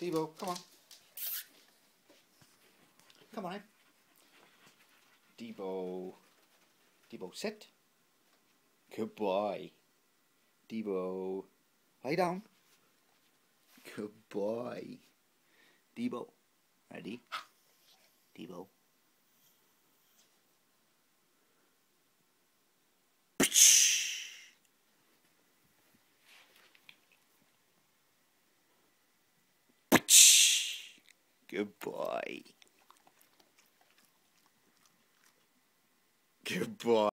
Debo, come on. Come on in. Debo. Debo, sit. Good boy. Debo, lay down. Good boy. Debo, ready? Debo. Good boy. Good boy.